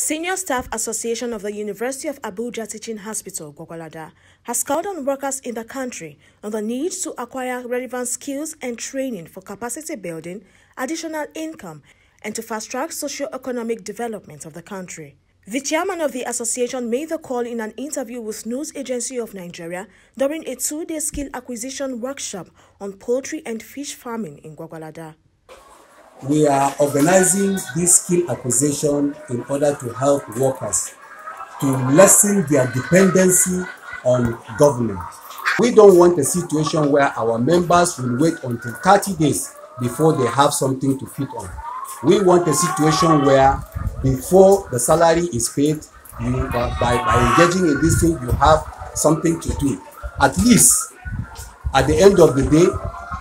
Senior Staff Association of the University of Abuja Teaching Hospital, Gwagwalada, has called on workers in the country on the need to acquire relevant skills and training for capacity building, additional income, and to fast-track socio-economic development of the country. The chairman of the association made the call in an interview with News Agency of Nigeria during a two-day skill acquisition workshop on poultry and fish farming in Gwagwalada. We are organizing this skill acquisition in order to help workers to lessen their dependency on government. We don't want a situation where our members will wait until 30 days before they have something to feed on. We want a situation where before the salary is paid, by engaging in this thing, you have something to do. At least at the end of the day,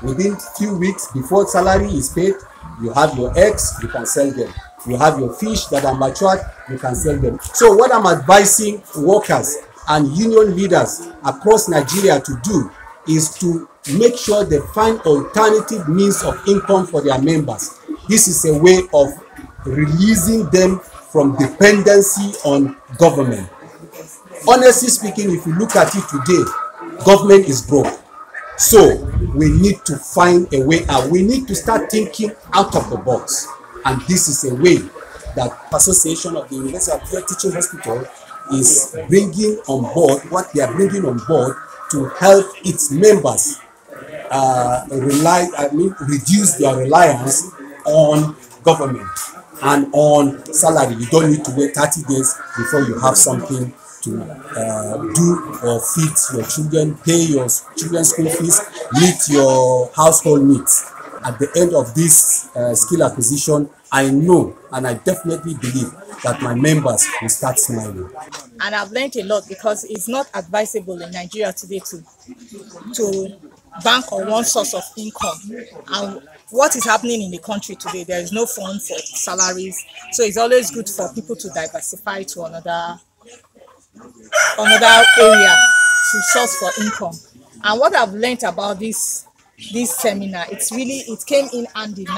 within a few weeks before salary is paid, you have your eggs, you can sell them. You have your fish that are matured, you can sell them. So what I'm advising workers and union leaders across Nigeria to do is to make sure they find alternative means of income for their members. This is a way of releasing them from dependency on government. Honestly speaking, if you look at it today, government is broke. So we need to find a way out. We need to start thinking out of the box. And this is a way that the Association of the University of Abuja Teaching Hospital is bringing on board, what they are bringing on board to help its members reduce their reliance on government and on salary. You don't need to wait 30 days before you have something to do or feed your children, pay your children's school fees, meet your household needs. At the end of this skill acquisition, I know and I definitely believe that my members will start smiling. And I've learned a lot, because it's not advisable in Nigeria today to bank on one source of income. And what is happening in the country today, there is no fund for salaries. So it's always good for people to diversify to another area to source for income. And what I've learned about this seminar, it came in handy now.